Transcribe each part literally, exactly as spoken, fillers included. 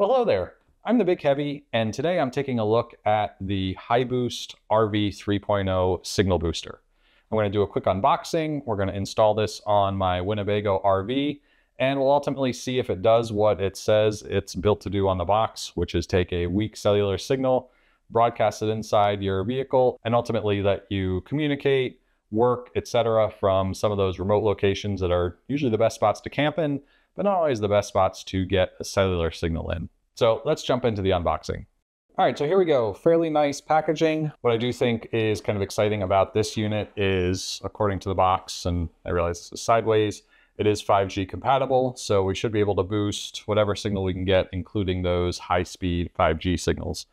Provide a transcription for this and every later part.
Well, hello there. I'm the Big Heavy, and today I'm taking a look at the HiBoost R V three point oh signal booster. I'm going to do a quick unboxing. We're going to install this on my Winnebago R V, and we'll ultimately see if it does what it says it's built to do on the box, which is take a weak cellular signal, broadcast it inside your vehicle, and ultimately let you communicate, work, et cetera from some of those remote locations that are usually the best spots to camp in, but not always the best spots to get a cellular signal in. So let's jump into the unboxing. All right, so here we go. Fairly nice packaging. What I do think is kind of exciting about this unit is, according to the box, and I realize this is sideways, it is five G compatible, so we should be able to boost whatever signal we can get, including those high-speed five G signals,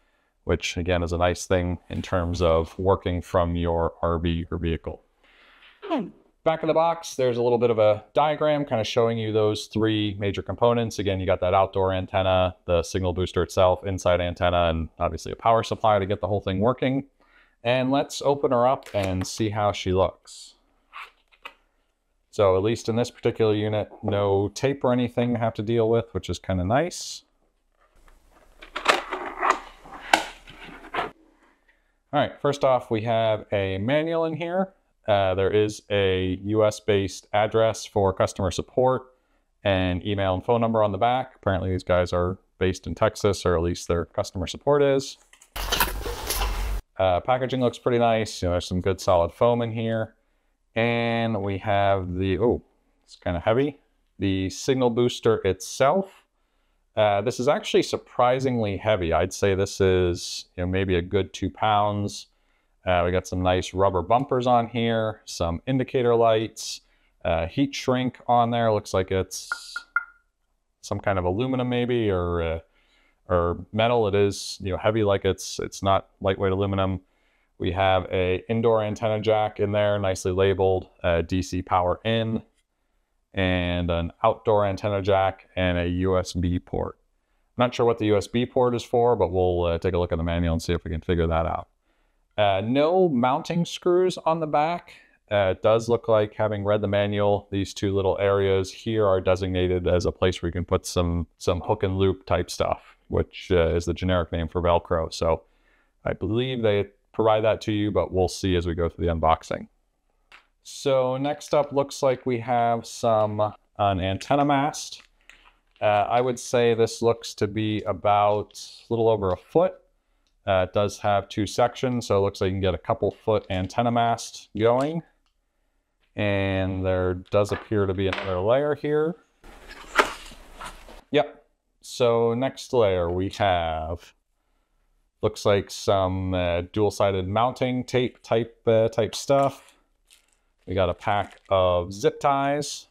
which again is a nice thing in terms of working from your R V or vehicle. Hmm. Back of the box, there's a little bit of a diagram kind of showing you those three major components. Again, you got that outdoor antenna, the signal booster itself, inside antenna, and obviously a power supply to get the whole thing working. And let's open her up and see how she looks. So at least in this particular unit, no tape or anything to have to deal with, which is kind of nice. All right, first off, we have a manual in here. Uh, there is a U S based address for customer support and email and phone number on the back. Apparently these guys are based in Texas, or at least their customer support is. Uh, packaging looks pretty nice. You know, there's some good solid foam in here. And we have the, oh, it's kind of heavy, the signal booster itself. Uh, this is actually surprisingly heavy. I'd say this is, you know, maybe a good two pounds. Uh, we got some nice rubber bumpers on here, some indicator lights, uh, heat shrink on there. Looks like it's some kind of aluminum maybe, or uh, or metal. It is, you know, heavy, like it's it's not lightweight aluminum. We have a indoor antenna jack in there, nicely labeled, uh, D C power in, and an outdoor antenna jack and a U S B port. I'm not sure what the U S B port is for, but we'll uh, take a look at the manual and see if we can figure that out. Uh, no mounting screws on the back. Uh, it does look like, having read the manual, these two little areas here are designated as a place where you can put some some hook and loop type stuff, which uh, is the generic name for Velcro. So I believe they provide that to you, but we'll see as we go through the unboxing. So next up, looks like we have some an antenna mast. Uh, I would say this looks to be about a little over a foot. Uh, it does have two sections, so it looks like you can get a couple foot antenna mast going. And there does appear to be another layer here. Yep. So next layer we have, looks like some uh, dual-sided mounting tape type, uh, type stuff. We got a pack of zip ties.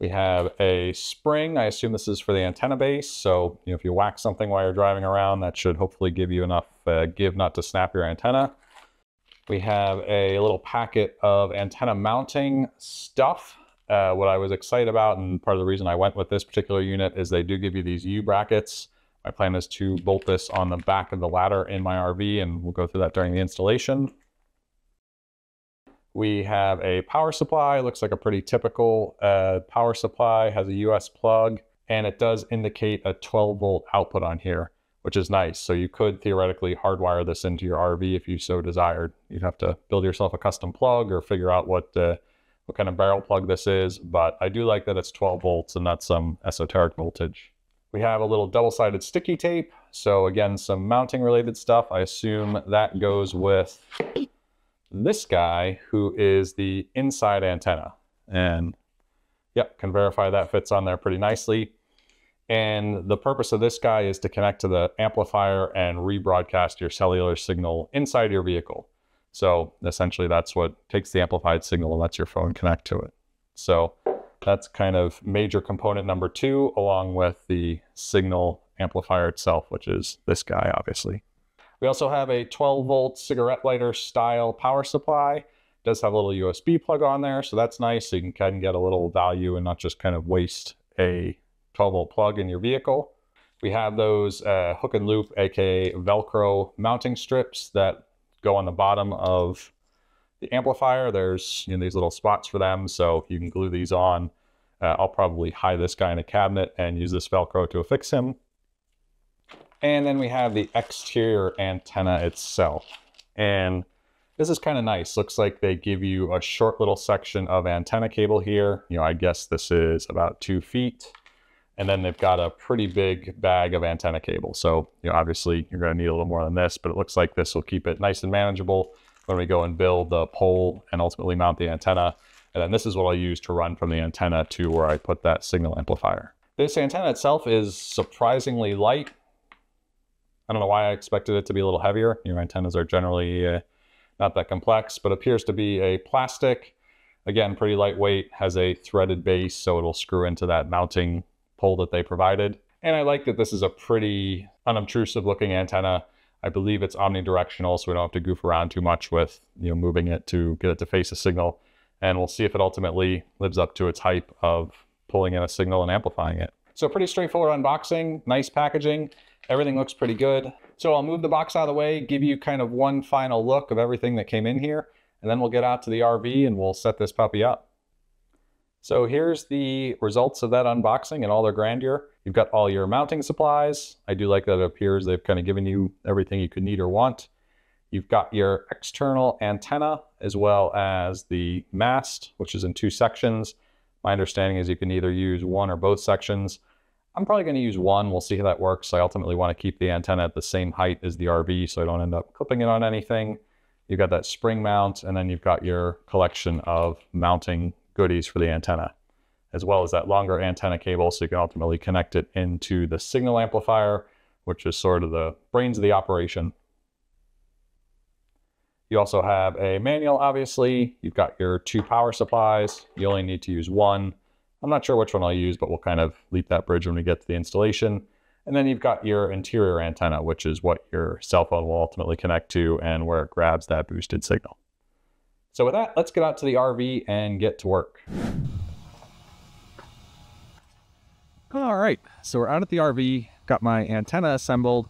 We have a spring. I assume this is for the antenna base. So, you know, if you whack something while you're driving around, that should hopefully give you enough uh, give not to snap your antenna. We have a little packet of antenna mounting stuff. Uh, what I was excited about, and part of the reason I went with this particular unit, is they do give you these U brackets. My plan is to bolt this on the back of the ladder in my R V, and we'll go through that during the installation. We have a power supply. Looks like a pretty typical uh, power supply, has a U S plug, and it does indicate a twelve volt output on here, which is nice. So you could theoretically hardwire this into your R V if you so desired. You'd have to build yourself a custom plug or figure out what, uh, what kind of barrel plug this is, but I do like that it's twelve volts and not some esoteric voltage. We have a little double-sided sticky tape. So again, some mounting related stuff. I assume that goes with this guy, who is the inside antenna, and yep, can verify that fits on there pretty nicely. And the purpose of this guy is to connect to the amplifier and rebroadcast your cellular signal inside your vehicle. So essentially that's what takes the amplified signal and lets your phone connect to it. So that's kind of major component number two, along with the signal amplifier itself, which is this guy, obviously. We also have a twelve volt cigarette lighter style power supply. It does have a little U S B plug on there, so that's nice. So you can kind of get a little value and not just kind of waste a twelve volt plug in your vehicle. We have those uh, hook and loop, aka Velcro mounting strips that go on the bottom of the amplifier. There's, you know, these little spots for them, so you can glue these on. Uh, I'll probably hide this guy in a cabinet and use this Velcro to affix him. And then we have the exterior antenna itself. And this is kind of nice. Looks like they give you a short little section of antenna cable here. You know, I guess this is about two feet. And then they've got a pretty big bag of antenna cable. So, you know, obviously you're going to need a little more than this, but it looks like this will keep it nice and manageable when we go and build the pole and ultimately mount the antenna. And then this is what I'll use to run from the antenna to where I put that signal amplifier. This antenna itself is surprisingly light. I don't know why I expected it to be a little heavier. Your antennas are generally uh, not that complex, but appears to be a plastic. Again, pretty lightweight, has a threaded base, so it'll screw into that mounting pole that they provided. And I like that this is a pretty unobtrusive looking antenna. I believe it's omnidirectional, so we don't have to goof around too much with, you know, moving it to get it to face a signal. And we'll see if it ultimately lives up to its hype of pulling in a signal and amplifying it. So pretty straightforward unboxing, nice packaging. Everything looks pretty good. So I'll move the box out of the way, give you kind of one final look of everything that came in here, and then we'll get out to the R V and we'll set this puppy up. So here's the results of that unboxing and all their grandeur. You've got all your mounting supplies. I do like that it appears they've kind of given you everything you could need or want. You've got your external antenna as well as the mast, which is in two sections. My understanding is you can either use one or both sections. I'm probably going to use one. We'll see how that works. I ultimately want to keep the antenna at the same height as the R V so I don't end up clipping it on anything. You've got that spring mount, and then you've got your collection of mounting goodies for the antenna, as well as that longer antenna cable so you can ultimately connect it into the signal amplifier, which is sort of the brains of the operation. You also have a manual, obviously. You've got your two power supplies. You only need to use one. I'm not sure which one I'll use, but we'll kind of leap that bridge when we get to the installation. And then you've got your interior antenna, which is what your cell phone will ultimately connect to and where it grabs that boosted signal. So with that, let's get out to the R V and get to work. All right, so we're out at the R V, got my antenna assembled,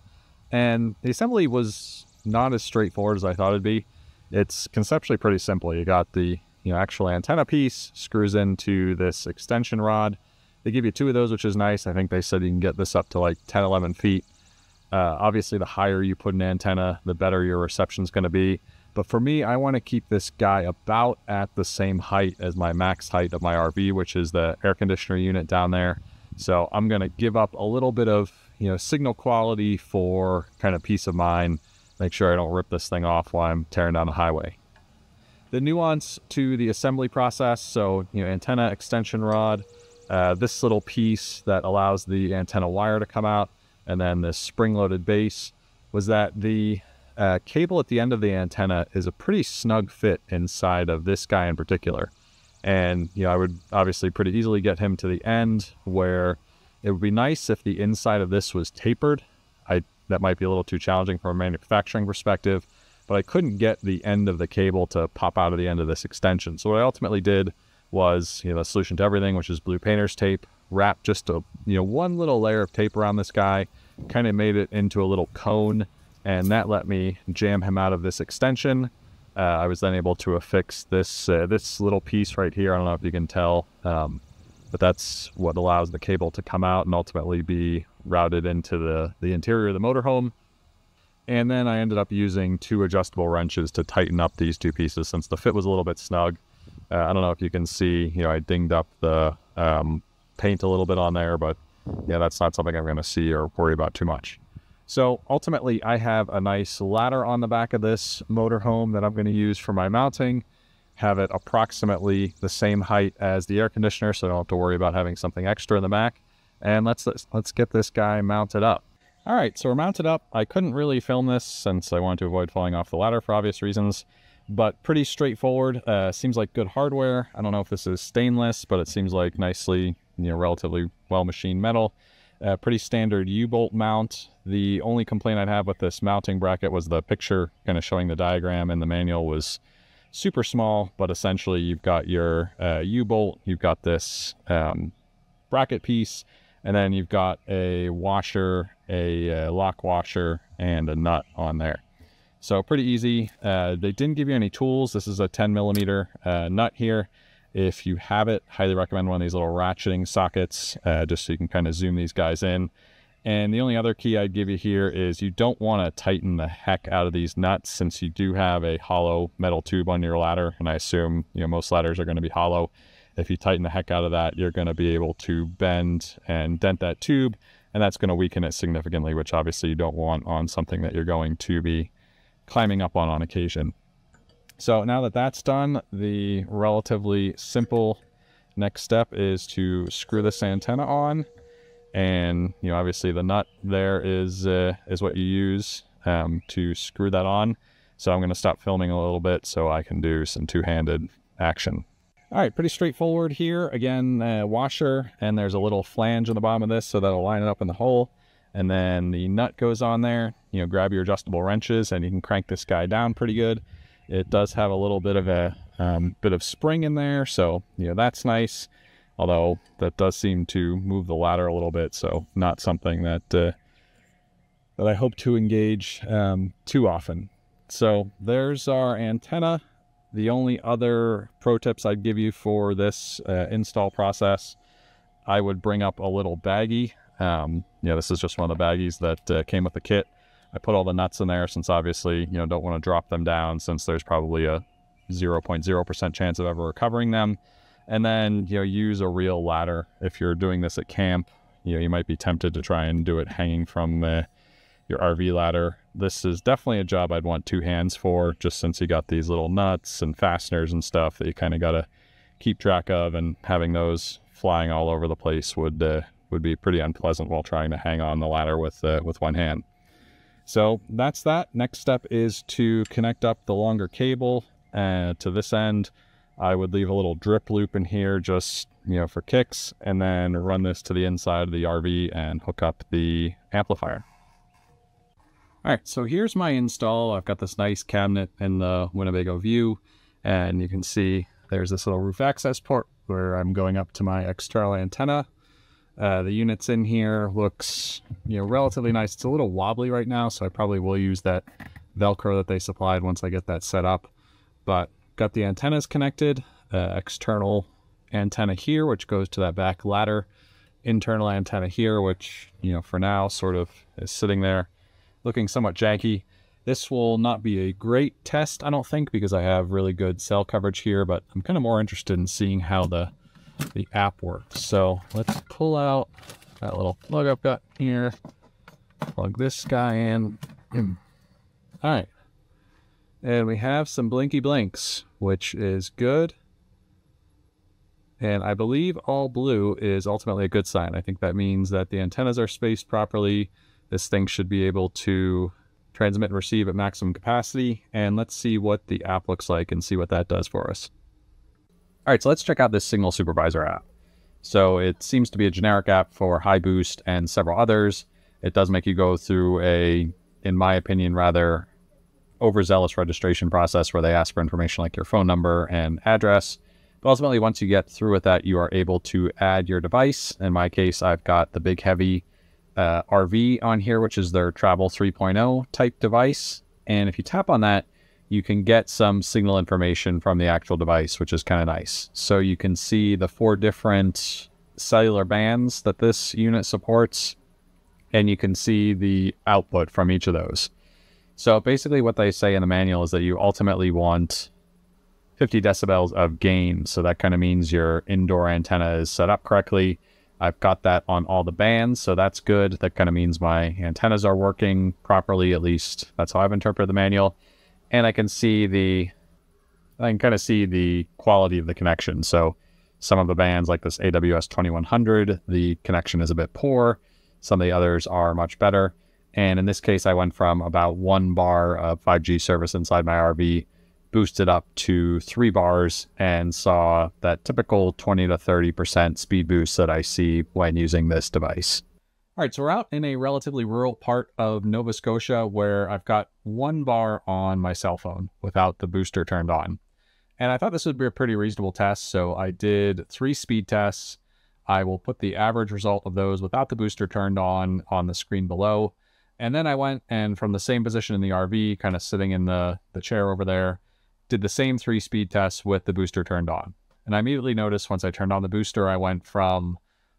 and the assembly was not as straightforward as I thought it'd be. It's conceptually pretty simple. You got the you know, actual antenna piece, screws into this extension rod. They give you two of those, which is nice. I think they said you can get this up to like ten, eleven feet. Uh, obviously, the higher you put an antenna, the better your reception's gonna be. But for me, I want to keep this guy about at the same height as my max height of my R V, which is the air conditioner unit down there. So I'm going to give up a little bit of, you know, signal quality for kind of peace of mind. Make sure I don't rip this thing off while I'm tearing down the highway. The nuance to the assembly process. So, you know, antenna extension rod, uh, this little piece that allows the antenna wire to come out, and then this spring-loaded base, was that the Uh, cable at the end of the antenna is a pretty snug fit inside of this guy in particular. And, you know, I would obviously pretty easily get him to the end where it would be nice if the inside of this was tapered. I, that might be a little too challenging from a manufacturing perspective, but I couldn't get the end of the cable to pop out of the end of this extension. So what I ultimately did was, you know, the solution to everything, which is blue painter's tape, wrap just a, you know, one little layer of tape around this guy, kind of made it into a little cone. And that let me jam him out of this extension. Uh, I was then able to affix this uh, this little piece right here. I don't know if you can tell, um, but that's what allows the cable to come out and ultimately be routed into the, the interior of the motorhome. And then I ended up using two adjustable wrenches to tighten up these two pieces since the fit was a little bit snug. Uh, I don't know if you can see, you know, I dinged up the um, paint a little bit on there, but yeah, that's not something I'm gonna see or worry about too much. So ultimately, I have a nice ladder on the back of this motorhome that I'm going to use for my mounting, have it approximately the same height as the air conditioner, so I don't have to worry about having something extra in the back. And let's, let's, let's get this guy mounted up. All right, so we're mounted up. I couldn't really film this since I wanted to avoid falling off the ladder for obvious reasons, but pretty straightforward. Uh, seems like good hardware. I don't know if this is stainless, but it seems like nicely, you know, relatively well-machined metal. Uh, pretty standard U-bolt mount. The only complaint I'd have with this mounting bracket was the picture kind of showing the diagram and the manual was super small, but essentially you've got your uh, U-bolt, you've got this um, bracket piece, and then you've got a washer, a uh, lock washer, and a nut on there. So pretty easy. Uh, they didn't give you any tools. This is a ten millimeter uh, nut here. If you have it, highly recommend one of these little ratcheting sockets, uh, just so you can kind of zoom these guys in. And the only other key I'd give you here is you don't want to tighten the heck out of these nuts, since you do have a hollow metal tube on your ladder. And I assume, you know, most ladders are going to be hollow. If you tighten the heck out of that, you're going to be able to bend and dent that tube, and that's going to weaken it significantly, which obviously you don't want on something that you're going to be climbing up on on occasion. So now that that's done, the relatively simple next step is to screw this antenna on. And, you know, obviously the nut there is, uh, is what you use um, to screw that on. So I'm going to stop filming a little bit so I can do some two-handed action. All right, pretty straightforward here. Again, uh, washer, and there's a little flange on the bottom of this, so that'll line it up in the hole. And then the nut goes on there. You know, grab your adjustable wrenches and you can crank this guy down pretty good. It does have a little bit of a um, bit of spring in there, so, you know, that's nice. Although that does seem to move the ladder a little bit, so not something that uh, that I hope to engage um, too often. So there's our antenna. The only other pro tips I'd give you for this uh, install process, I would bring up a little baggie. Um, you know, this is just one of the baggies that uh, came with the kit. I put all the nuts in there since obviously, you know, don't want to drop them down since there's probably a zero point zero percent chance of ever recovering them. And then, you know, use a real ladder. If you're doing this at camp, you know, you might be tempted to try and do it hanging from uh, your R V ladder. This is definitely a job I'd want two hands for, just since you got these little nuts and fasteners and stuff that you kind of got to keep track of, and having those flying all over the place would uh, would be pretty unpleasant while trying to hang on the ladder with uh, with one hand. So that's that. Next step is to connect up the longer cable uh, to this end. I would leave a little drip loop in here just, you know, for kicks, and then run this to the inside of the R V and hook up the amplifier. All right, so here's my install. I've got this nice cabinet in the Winnebago view, and you can see there's this little roof access port where I'm going up to my external antenna. Uh, the unit's in here, looks, you know, relatively nice. It's a little wobbly right now, so I probably will use that Velcro that they supplied once I get that set up. But got the antennas connected, uh, external antenna here, which goes to that back ladder, internal antenna here, which, you know, for now sort of is sitting there looking somewhat janky. This will not be a great test, I don't think, because I have really good cell coverage here, but I'm kind of more interested in seeing how the, the app works. So let's pull out that little plug I've got here, plug this guy in. All right. And we have some blinky blinks, which is good. And I believe all blue is ultimately a good sign. I think that means that the antennas are spaced properly. This thing should be able to transmit and receive at maximum capacity. And let's see what the app looks like and see what that does for us. All right, so let's check out this Signal Supervisor app. So it seems to be a generic app for HiBoost and several others. It does make you go through a, in my opinion, rather overzealous registration process where they ask for information like your phone number and address. But ultimately, once you get through with that, you are able to add your device. In my case, I've got the big heavy uh, R V on here, which is their travel three point oh type device. And if you tap on that, you can get some signal information from the actual device, which is kind of nice. So you can see the four different cellular bands that this unit supports, and you can see the output from each of those. So basically what they say in the manual is that you ultimately want fifty decibels of gain. So that kind of means your indoor antenna is set up correctly. I've got that on all the bands, so that's good. That kind of means my antennas are working properly, at least that's how I've interpreted the manual. And I can see the, I can kind of see the quality of the connection. So some of the bands, like this A W S twenty-one hundred, the connection is a bit poor. Some of the others are much better. And in this case, I went from about one bar of five G service inside my R V, boosted up to three bars, and saw that typical twenty to thirty percent speed boost that I see when using this device. All right, so we're out in a relatively rural part of Nova Scotia where I've got one bar on my cell phone without the booster turned on. And I thought this would be a pretty reasonable test, so I did three speed tests. I will put the average result of those without the booster turned on on the screen below. And then I went and from the same position in the R V, kind of sitting in the, the chair over there, did the same three speed tests with the booster turned on. And I immediately noticed once I turned on the booster, I went from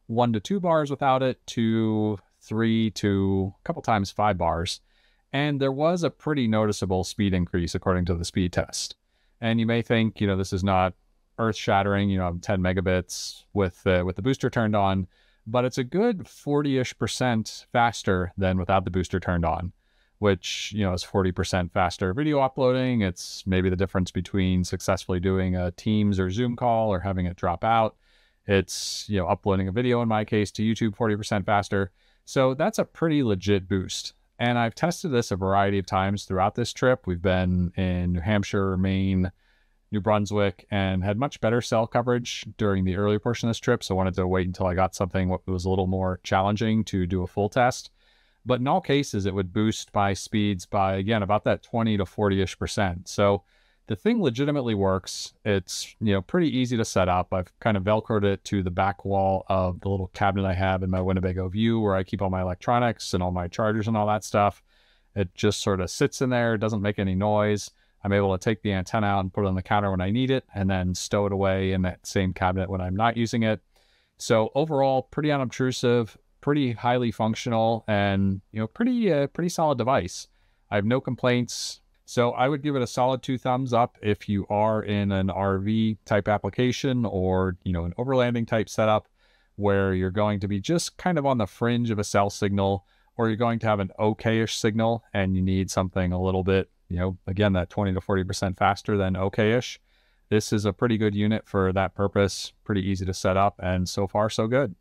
one to two bars without it to three to a couple times five bars. And there was a pretty noticeable speed increase according to the speed test. And you may think, you know, this is not earth shattering, you know, I'm ten megabits with, uh, with the booster turned on, but it's a good forty-ish percent faster than without the booster turned on, which, you know, is forty percent faster video uploading. It's maybe the difference between successfully doing a Teams or Zoom call or having it drop out. It's, you know, uploading a video in my case to YouTube forty percent faster. So that's a pretty legit boost. And I've tested this a variety of times throughout this trip. We've been in New Hampshire, Maine, New Brunswick, and had much better cell coverage during the early portion of this trip. So I wanted to wait until I got something that was a little more challenging to do a full test. But in all cases, it would boost by speeds by, again, about that twenty to forty-ish percent. So the thing legitimately works. It's, you know, pretty easy to set up. I've kind of Velcroed it to the back wall of the little cabinet I have in my Winnebago View where I keep all my electronics and all my chargers and all that stuff. It just sort of sits in there. It doesn't make any noise. I'm able to take the antenna out and put it on the counter when I need it and then stow it away in that same cabinet when I'm not using it. So overall, pretty unobtrusive, pretty highly functional, and, you know, pretty, uh, pretty solid device. I have no complaints. So I would give it a solid two thumbs up if you are in an R V type application or, you know, an overlanding type setup where you're going to be just kind of on the fringe of a cell signal, or you're going to have an okay-ish signal and you need something a little bit, you know, again, that twenty to forty percent faster than okay-ish. This is a pretty good unit for that purpose, pretty easy to set up, and so far so good.